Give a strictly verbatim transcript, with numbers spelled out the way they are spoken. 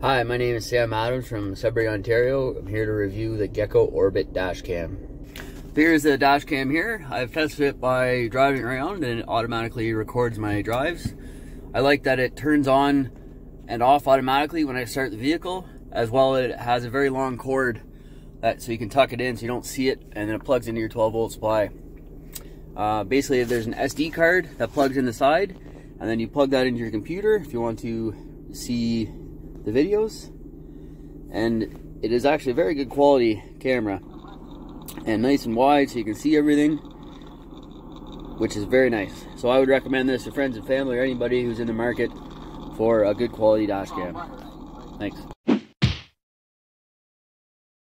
Hi, my name is Sam Adams from Sudbury, Ontario. I'm here to review the GEKO Orbit dash cam. Here's the dash cam here. I've tested it by driving around and it automatically records my drives. I like that it turns on and off automatically when I start the vehicle, as well as it has a very long cord that so you can tuck it in so you don't see it, and then it plugs into your twelve volt supply. Uh, basically, there's an S D card that plugs in the side, and then you plug that into your computer if you want to see the videos. And it is actually a very good quality camera and nice and wide, so you can see everything, which is very nice. So I would recommend this to friends and family or anybody who's in the market for a good quality dash cam. Thanks.